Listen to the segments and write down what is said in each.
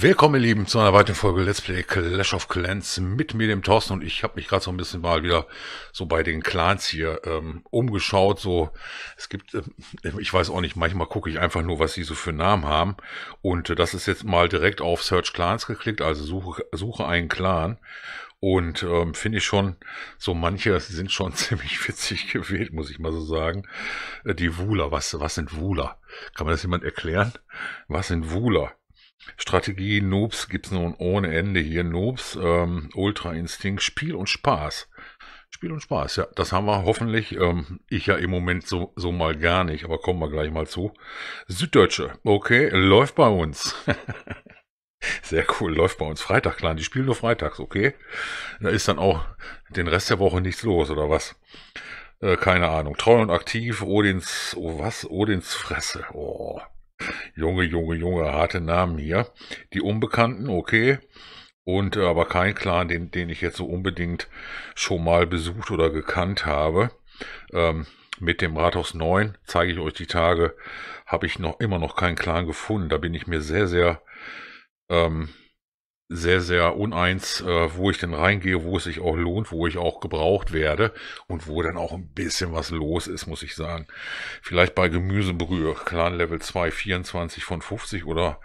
Willkommen, ihr Lieben, zu einer weiteren Folge Let's Play Clash of Clans mit mir, dem Thorsten, und ich habe mich gerade so ein bisschen mal wieder so bei den Clans hier umgeschaut. So, es gibt, ich weiß auch nicht, manchmal gucke ich einfach nur, was sie so für Namen haben, und das ist jetzt mal direkt auf Search Clans geklickt, also suche einen Clan. Und finde ich schon, so manche sind schon ziemlich witzig gewählt, muss ich mal so sagen. Die Wula, was sind Wula? Kann man das jemand erklären? Was sind Wula? Strategie, Noobs gibt es nun ohne Ende hier. Noobs, Ultra Instinct, Spiel und Spaß. Spiel und Spaß, ja, das haben wir hoffentlich. Ich ja im Moment so mal gar nicht, aber kommen wir gleich mal zu. Süddeutsche, okay, läuft bei uns. Sehr cool, läuft bei uns. Freitag, Clan, die spielen nur freitags, okay. Da ist dann auch den Rest der Woche nichts los, oder was? Keine Ahnung. Treu und aktiv, Odins Fresse. Oh. Junge, Junge, Junge, harte Namen hier. Die Unbekannten, okay. Und aber kein Clan, den ich jetzt so unbedingt schon mal besucht oder gekannt habe. Mit dem Rathaus 9, zeige ich euch die Tage, habe ich noch immer noch keinen Clan gefunden. Da bin ich mir sehr, sehr uneins, wo ich denn reingehe, wo es sich auch lohnt, wo ich auch gebraucht werde und wo dann auch ein bisschen was los ist, muss ich sagen. Vielleicht bei Gemüsebrühe, Clan Level 2, 24 von 50 oder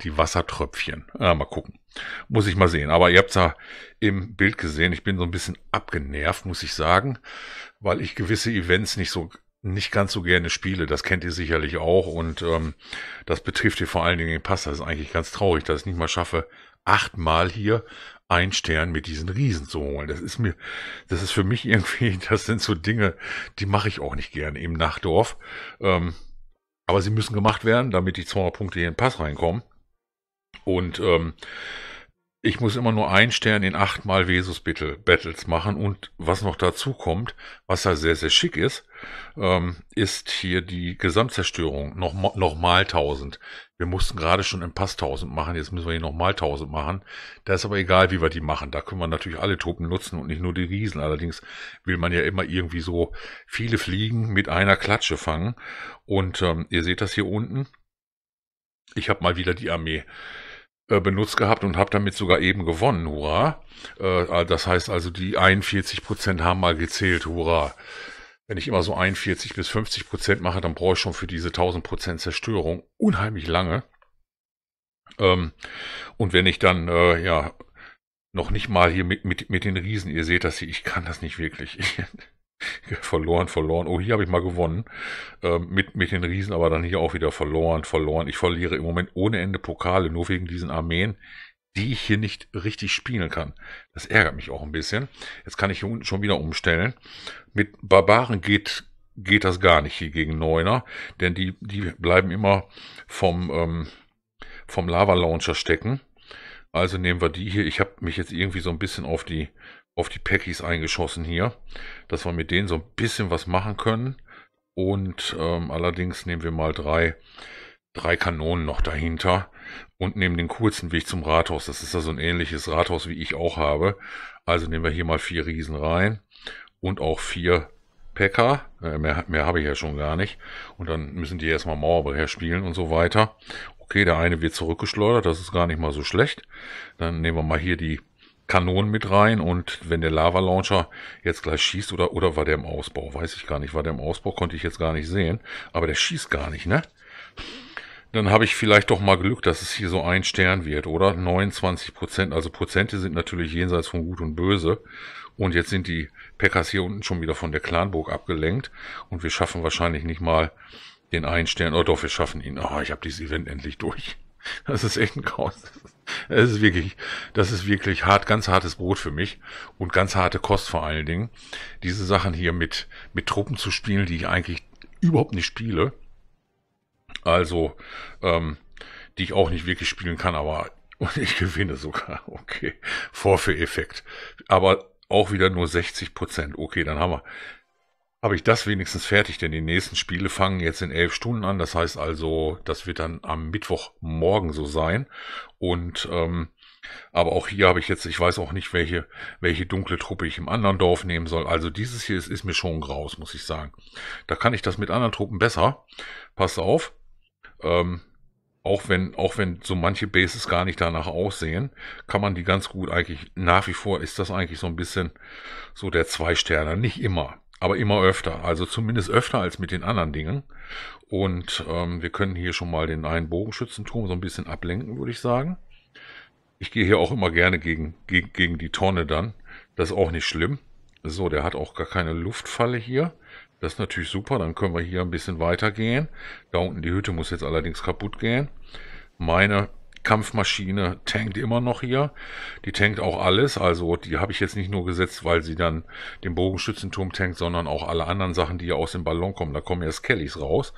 die Wassertröpfchen. Mal gucken. Muss ich mal sehen. Aber ihr habt es ja im Bild gesehen, ich bin so ein bisschen abgenervt, muss ich sagen, weil ich gewisse Events nicht ganz so gerne spiele, das kennt ihr sicherlich auch, und das betrifft hier vor allen Dingen den Pass. Das ist eigentlich ganz traurig, dass ich nicht mal schaffe, 8-mal hier einen Stern mit diesen Riesen zu holen. Das ist für mich irgendwie, das sind so Dinge, die mache ich auch nicht gerne im Nachtdorf, aber sie müssen gemacht werden, damit die 200 Punkte hier in den Pass reinkommen, und ich muss immer nur einen Stern in 8-mal Vesus Battles machen, und was noch dazu kommt, was da sehr, sehr schick ist, ist hier die Gesamtzerstörung. Nochmal 1000. Wir mussten gerade schon im Pass 1000 machen, jetzt müssen wir hier nochmal 1000 machen. Da ist aber egal, wie wir die machen. Da können wir natürlich alle Truppen nutzen und nicht nur die Riesen. Allerdings will man ja immer irgendwie so viele Fliegen mit einer Klatsche fangen. Und ihr seht das hier unten. Ich habe mal wieder die Armee benutzt gehabt und habe damit sogar eben gewonnen, hurra. Das heißt also, die 41% haben mal gezählt, hurra. Wenn ich immer so 41 bis 50% mache, dann brauche ich schon für diese 1000% Zerstörung unheimlich lange. Und wenn ich dann, ja, noch nicht mal hier mit den Riesen, ihr seht das hier, ich kann das nicht wirklich. Verloren. Oh, hier habe ich mal gewonnen. Mit den Riesen, aber dann hier auch wieder verloren. Ich verliere im Moment ohne Ende Pokale, nur wegen diesen Armeen, die ich hier nicht richtig spielen kann. Das ärgert mich auch ein bisschen. Jetzt kann ich hier unten schon wieder umstellen. Mit Barbaren geht das gar nicht hier gegen Neuner, denn die bleiben immer vom Lava Launcher stecken. Also nehmen wir die hier. Ich habe mich jetzt irgendwie so ein bisschen auf die Packys eingeschossen hier, dass wir mit denen so ein bisschen was machen können. Und allerdings nehmen wir mal drei Kanonen noch dahinter und nehmen den kurzen Weg zum Rathaus. Das ist ja so ein ähnliches Rathaus, wie ich auch habe. Also nehmen wir hier mal 4 Riesen rein und auch 4 Pekka. Mehr habe ich ja schon gar nicht. Und dann müssen die erstmal Mauerbrecher spielen und so weiter. Okay, der eine wird zurückgeschleudert, das ist gar nicht mal so schlecht. Dann nehmen wir mal hier die Kanonen mit rein, und wenn der Lava-Launcher jetzt gleich schießt, oder war der im Ausbau? Weiß ich gar nicht. War der im Ausbau? Konnte ich jetzt gar nicht sehen. Aber der schießt gar nicht, ne? Dann habe ich vielleicht doch mal Glück, dass es hier so ein Stern wird, oder? 29%, also Prozente sind natürlich jenseits von Gut und Böse. Und jetzt sind die Pekas hier unten schon wieder von der Clanburg abgelenkt, und wir schaffen wahrscheinlich nicht mal den einen Stern. Oh doch, wir schaffen ihn. Oh, ich habe dieses Event endlich durch. Das ist echt ein Chaos. Das ist wirklich hart, ganz hartes Brot für mich und ganz harte Kost vor allen Dingen. Diese Sachen hier mit Truppen zu spielen, die ich eigentlich überhaupt nicht spiele. Also, die ich auch nicht wirklich spielen kann, aber und ich gewinne sogar. Okay, Vorführeffekt. Aber auch wieder nur 60%. Okay, dann habe ich das wenigstens fertig, denn die nächsten Spiele fangen jetzt in 11 Stunden an. Das heißt also, das wird dann am Mittwochmorgen so sein. Und aber auch hier habe ich jetzt, ich weiß auch nicht, welche dunkle Truppe ich im anderen Dorf nehmen soll. Also dieses hier ist mir schon graus, muss ich sagen. Da kann ich das mit anderen Truppen besser. Passt auf. Auch wenn so manche Bases gar nicht danach aussehen, kann man die ganz gut eigentlich, nach wie vor ist das eigentlich so ein bisschen so der Zwei-Sterner. Nicht immer, aber immer öfter. Also zumindest öfter als mit den anderen Dingen. Und wir können hier schon mal den einen Bogenschützenturm so ein bisschen ablenken, würde ich sagen. Ich gehe hier auch immer gerne gegen die Tonne dann. Das ist auch nicht schlimm. So, der hat auch gar keine Luftfalle hier. Das ist natürlich super, dann können wir hier ein bisschen weitergehen. Da unten die Hütte muss jetzt allerdings kaputt gehen. Meine Kampfmaschine tankt immer noch hier. Die tankt auch alles, also die habe ich jetzt nicht nur gesetzt, weil sie dann den Bogenschützenturm tankt, sondern auch alle anderen Sachen, die ja aus dem Ballon kommen. Da kommen ja Skellys raus.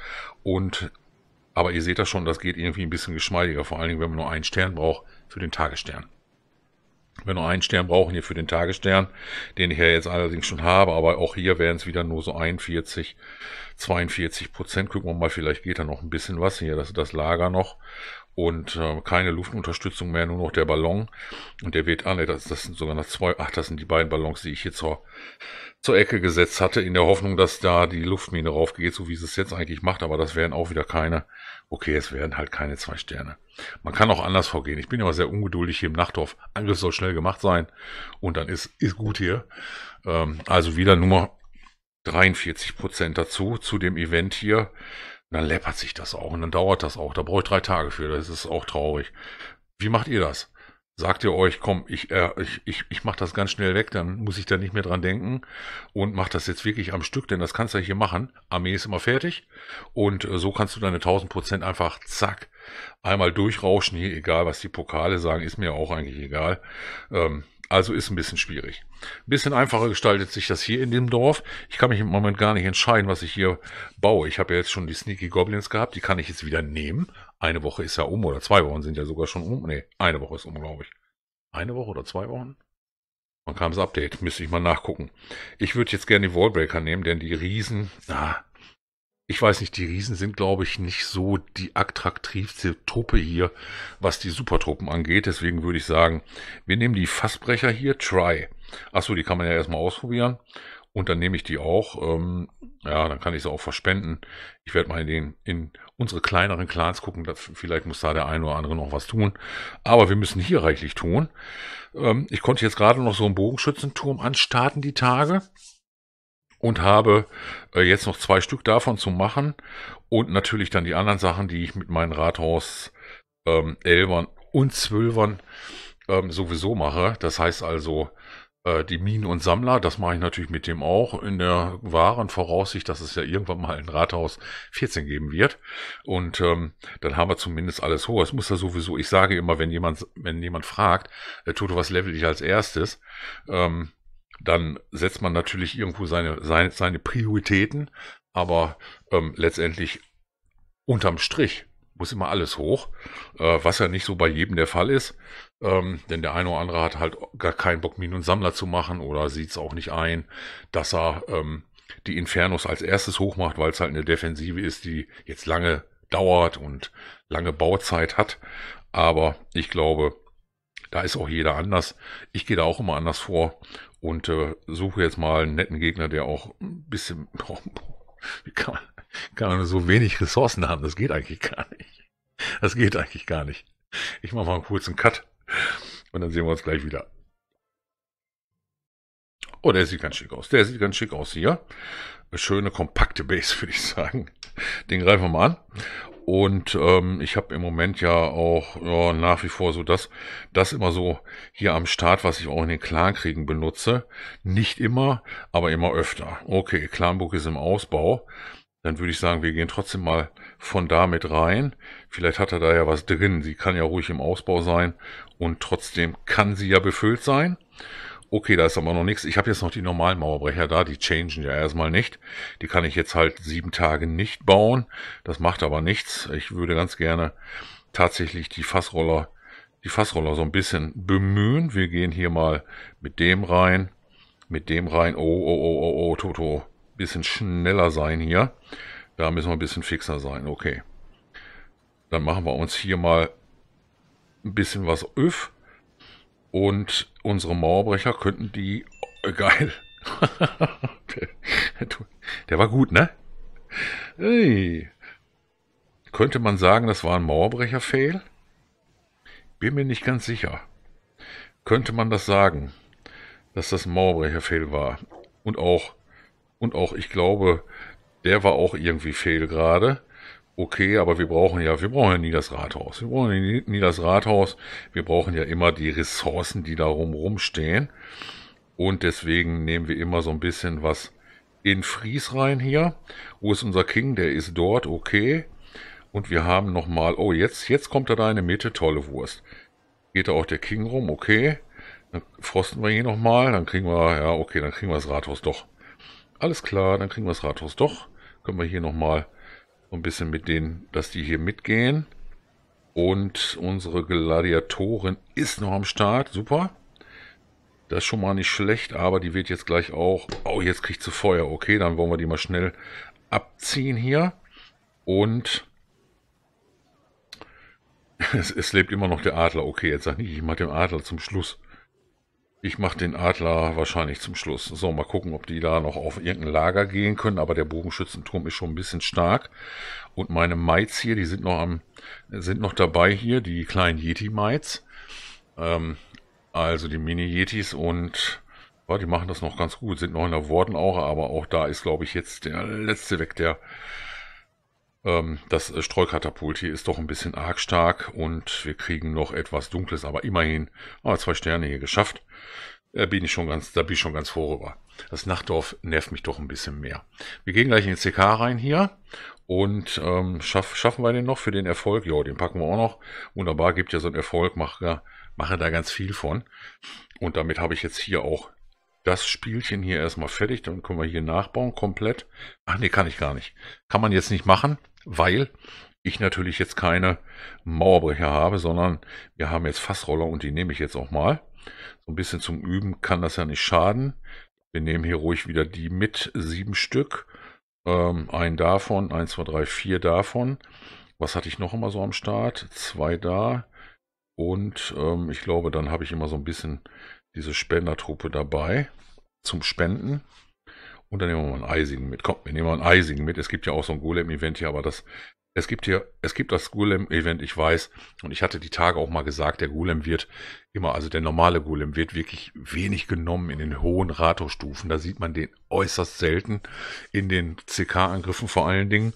Aber ihr seht das schon, das geht irgendwie ein bisschen geschmeidiger, vor allen Dingen, wenn man nur einen Stern braucht für den Tagesstern. Wenn wir noch einen Stern brauchen hier für den Tagesstern, den ich ja jetzt allerdings schon habe, aber auch hier wären es wieder nur so 41, 42%. Gucken wir mal, vielleicht geht da noch ein bisschen was hier, das ist das Lager noch und keine Luftunterstützung mehr, nur noch der Ballon und der wird, das sind sogar noch zwei, ach, das sind die beiden Ballons, die ich hier zur Ecke gesetzt hatte, in der Hoffnung, dass da die Luftmine rauf geht, so wie es es jetzt eigentlich macht, aber das wären auch wieder keine. Okay, es werden halt keine zwei Sterne. Man kann auch anders vorgehen. Ich bin immer sehr ungeduldig hier im Nachtdorf. Angriff soll schnell gemacht sein. Und dann ist gut hier. Also wieder Nummer 43% dazu, zu dem Event hier. Und dann läppert sich das auch. Und dann dauert das auch. Da brauche ich 3 Tage für. Das ist auch traurig. Wie macht ihr das? Sagt ihr euch, komm, ich mache das ganz schnell weg, dann muss ich da nicht mehr dran denken und mach das jetzt wirklich am Stück, denn das kannst du ja hier machen. Armee ist immer fertig und so kannst du deine 1000% einfach zack, einmal durchrauschen hier, egal was die Pokale sagen, ist mir auch eigentlich egal. Also ist ein bisschen schwierig. Ein bisschen einfacher gestaltet sich das hier in dem Dorf. Ich kann mich im Moment gar nicht entscheiden, was ich hier baue. Ich habe ja jetzt schon die Sneaky Goblins gehabt, die kann ich jetzt wieder nehmen. Eine Woche ist ja um, oder 2 Wochen sind ja sogar schon um. Ne, eine Woche ist um, glaube ich. Eine Woche oder 2 Wochen? Wann kam das Update? Müsste ich mal nachgucken. Ich würde jetzt gerne die Wallbreaker nehmen, denn die Riesen, ich weiß nicht, die Riesen sind, glaube ich, nicht so die attraktivste Truppe hier, was die Supertruppen angeht. Deswegen würde ich sagen, wir nehmen die Fassbrecher hier, Try. Achso, die kann man ja erstmal ausprobieren. Und dann nehme ich die auch, ja, dann kann ich sie auch verspenden. Ich werde mal in unsere kleineren Clans gucken, vielleicht muss da der ein oder andere noch was tun. Aber wir müssen hier reichlich tun. Ich konnte jetzt gerade noch so einen Bogenschützenturm anstarten die Tage und habe jetzt noch 2 Stück davon zu machen. Und natürlich dann die anderen Sachen, die ich mit meinen Rathaus 11ern und 12ern sowieso mache. Das heißt also, die Minen und Sammler, das mache ich natürlich mit dem auch in der wahren Voraussicht, dass es ja irgendwann mal ein Rathaus 14 geben wird. Und dann haben wir zumindest alles hoch. Es muss ja sowieso, ich sage immer, wenn jemand fragt, Toto, was level ich als erstes, dann setzt man natürlich irgendwo seine Prioritäten, aber letztendlich unterm Strich muss immer alles hoch, was ja nicht so bei jedem der Fall ist, denn der eine oder andere hat halt gar keinen Bock, Minen und Sammler zu machen oder sieht es auch nicht ein, dass er die Infernos als erstes hochmacht, weil es halt eine Defensive ist, die jetzt lange dauert und lange Bauzeit hat, aber ich glaube, da ist auch jeder anders. Ich gehe da auch immer anders vor und suche jetzt mal einen netten Gegner, der auch ein bisschen... Wie kann man so wenig Ressourcen haben? Das geht eigentlich gar nicht. Das geht eigentlich gar nicht. Ich mache mal einen kurzen Cut und dann sehen wir uns gleich wieder. Oh, der sieht ganz schick aus. Der sieht ganz schick aus hier. Eine schöne, kompakte Base, würde ich sagen. Den greifen wir mal an. Und ich habe im Moment ja auch nach wie vor so das immer so hier am Start, was ich auch in den Clankriegen benutze. Nicht immer, aber immer öfter. Okay, Clanburg ist im Ausbau. Dann würde ich sagen, wir gehen trotzdem mal von da mit rein. Vielleicht hat er da ja was drin. Sie kann ja ruhig im Ausbau sein und trotzdem kann sie ja befüllt sein. Okay, da ist aber noch nichts. Ich habe jetzt noch die normalen Mauerbrecher da, die changen ja erstmal nicht. Die kann ich jetzt halt 7 Tage nicht bauen. Das macht aber nichts. Ich würde ganz gerne tatsächlich die Fassroller so ein bisschen bemühen. Wir gehen hier mal mit dem rein. Mit dem rein. Oh, Toto. Bisschen schneller sein hier. Da müssen wir ein bisschen fixer sein. Okay. Dann machen wir uns hier mal ein bisschen was öff. Und unsere Mauerbrecher könnten die... Oh, geil. Der war gut, ne? Hey. Könnte man sagen, das war ein Mauerbrecher-Fail? Bin mir nicht ganz sicher. Könnte man das sagen, dass das ein Mauerbrecher-Fail war? Und auch, ich glaube, der war auch irgendwie fehl gerade. Okay, aber wir brauchen ja nie das Rathaus. Wir brauchen ja nie das Rathaus. Wir brauchen ja immer die Ressourcen, die da rumstehen. Und deswegen nehmen wir immer so ein bisschen was in Fries rein hier. Wo ist unser King? Der ist dort, okay. Und wir haben nochmal, oh, jetzt kommt er da in die Mitte, tolle Wurst. Geht da auch der King rum, okay. Dann frosten wir hier nochmal, dann kriegen wir, ja, okay, dann kriegen wir das Rathaus doch. Alles klar, dann kriegen wir das Rathaus doch. Können wir hier nochmal so ein bisschen mit denen, dass die hier mitgehen. Und unsere Gladiatorin ist noch am Start, super. Das ist schon mal nicht schlecht, aber die wird jetzt gleich auch, oh, jetzt kriegt sie Feuer, okay, dann wollen wir die mal schnell abziehen hier. Und es lebt immer noch der Adler, okay, jetzt sag ich nicht, ich mache den Adler zum Schluss. Ich mache den Adler wahrscheinlich zum Schluss. So, mal gucken, ob die da noch auf irgendein Lager gehen können. Aber der Bogenschützenturm ist schon ein bisschen stark. Und meine Maids hier, die sind noch dabei hier, die kleinen Yeti-Maids. Also die Mini-Yetis und ja, die machen das noch ganz gut. Sind noch in der Wortenaura, aber auch da ist, glaube ich, jetzt der letzte weg. Das Streukatapult hier ist doch ein bisschen arg stark und wir kriegen noch etwas Dunkles, aber immerhin 2 Sterne hier geschafft. Da bin ich schon ganz froh rüber. Das Nachtdorf nervt mich doch ein bisschen mehr. Wir gehen gleich in den CK rein hier und schaffen wir den noch für den Erfolg? Ja, den packen wir auch noch. Wunderbar, gibt ja so einen Erfolg, mache da ganz viel von. Und damit habe ich jetzt hier auch das Spielchen hier erstmal fertig. Dann können wir hier nachbauen komplett. Ach nee, kann ich gar nicht. Kann man jetzt nicht machen, weil ich natürlich jetzt keine Mauerbrecher habe, sondern wir haben jetzt Fassroller und die nehme ich jetzt auch mal. So ein bisschen zum Üben kann das ja nicht schaden. Wir nehmen hier ruhig wieder die mit 7 Stück. Einen davon, 1, 2, 3, 4 davon. Was hatte ich noch immer so am Start? 2 da. Und ich glaube, dann habe ich immer so ein bisschen diese Spendertruppe dabei zum Spenden. Und dann nehmen wir mal einen Eisigen mit. Komm, wir nehmen mal einen Eisigen mit. Es gibt ja auch so ein Golem-Event hier, aber es gibt das Golem-Event, ich weiß. Und ich hatte die Tage auch mal gesagt, der Golem wird immer, also der normale Golem wird wirklich wenig genommen in den hohen Rathausstufen. Da sieht man den äußerst selten in den CK-Angriffen vor allen Dingen.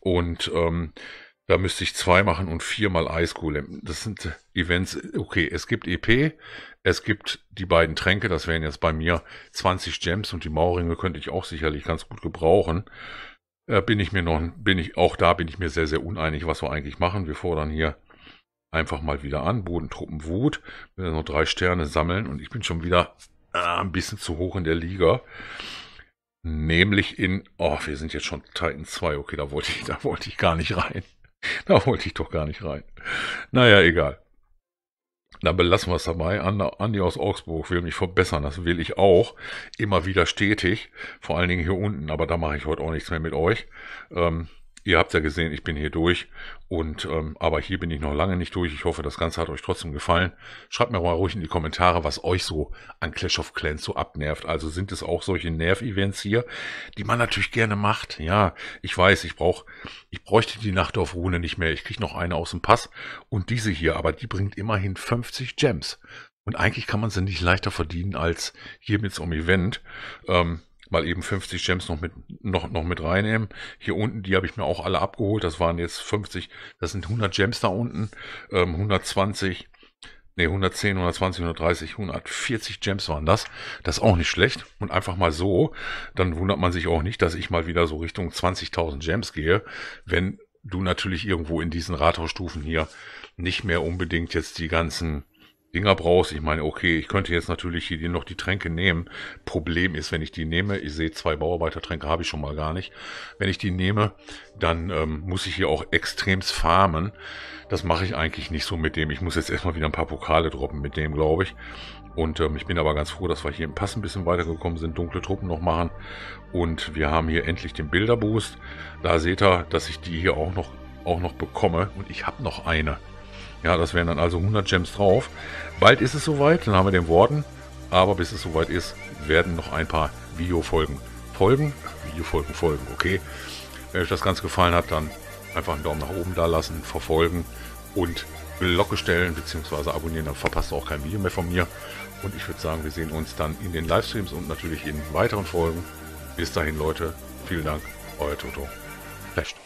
Und da müsste ich 2 machen und 4 mal Eisgolem. Das sind Events, okay, es gibt EP, es gibt die beiden Tränke, das wären jetzt bei mir 20 Gems und die Mauerringe könnte ich auch sicherlich ganz gut gebrauchen. Auch da bin ich mir sehr, sehr uneinig, was wir eigentlich machen. Wir fordern hier einfach mal wieder an, Bodentruppen Wut, wir müssen noch 3 Sterne sammeln und ich bin schon wieder ein bisschen zu hoch in der Liga. Nämlich in, oh, wir sind jetzt schon Titan 2, okay, da wollte ich gar nicht rein. Da wollte ich doch gar nicht rein. Naja, egal. Dann belassen wir es dabei. Andi aus Augsburg will mich verbessern. Das will ich auch. Immer wieder stetig. Vor allen Dingen hier unten. Aber da mache ich heute auch nichts mehr mit euch. Ihr habt ja gesehen, ich bin hier durch. Aber hier bin ich noch lange nicht durch. Ich hoffe, das Ganze hat euch trotzdem gefallen. Schreibt mir mal ruhig in die Kommentare, was euch so an Clash of Clans so abnervt. Also sind es auch solche Nerv-Events hier, die man natürlich gerne macht. Ja, ich weiß, ich bräuchte die Nachtdorf-Rune nicht mehr. Ich kriege noch eine aus dem Pass und diese hier. Aber die bringt immerhin 50 Gems. Und eigentlich kann man sie nicht leichter verdienen als hier mit so einem Event. Mal eben 50 Gems noch mit reinnehmen. Hier unten, die habe ich mir auch alle abgeholt. Das waren jetzt 50, das sind 100 Gems da unten. 110, 120, 130, 140 Gems waren das. Das ist auch nicht schlecht. Und einfach mal so, dann wundert man sich auch nicht, dass ich mal wieder so Richtung 20.000 Gems gehe, wenn du natürlich irgendwo in diesen Rathausstufen hier nicht mehr unbedingt jetzt die ganzen Dinger brauchst. Ich meine, okay, ich könnte jetzt natürlich hier noch die Tränke nehmen. Problem ist, wenn ich die nehme, ich sehe 2 Bauarbeitertränke habe ich schon mal gar nicht. Wenn ich die nehme, dann muss ich hier auch extremst farmen. Das mache ich eigentlich nicht so mit dem. Ich muss jetzt erstmal wieder ein paar Pokale droppen mit dem, glaube ich. Und ich bin aber ganz froh, dass wir hier im Pass ein bisschen weitergekommen sind, dunkle Truppen noch machen. Und wir haben hier endlich den Bilderboost. Da seht ihr, dass ich die hier auch noch bekomme. Und ich habe noch eine. Ja, das wären dann also 100 Gems drauf. Bald ist es soweit, dann haben wir den Worten. Aber bis es soweit ist, werden noch ein paar Videofolgen folgen. Okay. Wenn euch das Ganze gefallen hat, dann Einfach einen Daumen nach oben da lassen, verfolgen und Glocke stellen bzw. abonnieren, dann verpasst ihr auch kein Video mehr von mir. Und ich würde sagen, wir sehen uns dann in den Livestreams und natürlich in weiteren Folgen. Bis dahin, Leute, vielen Dank, euer Toto. Flasht.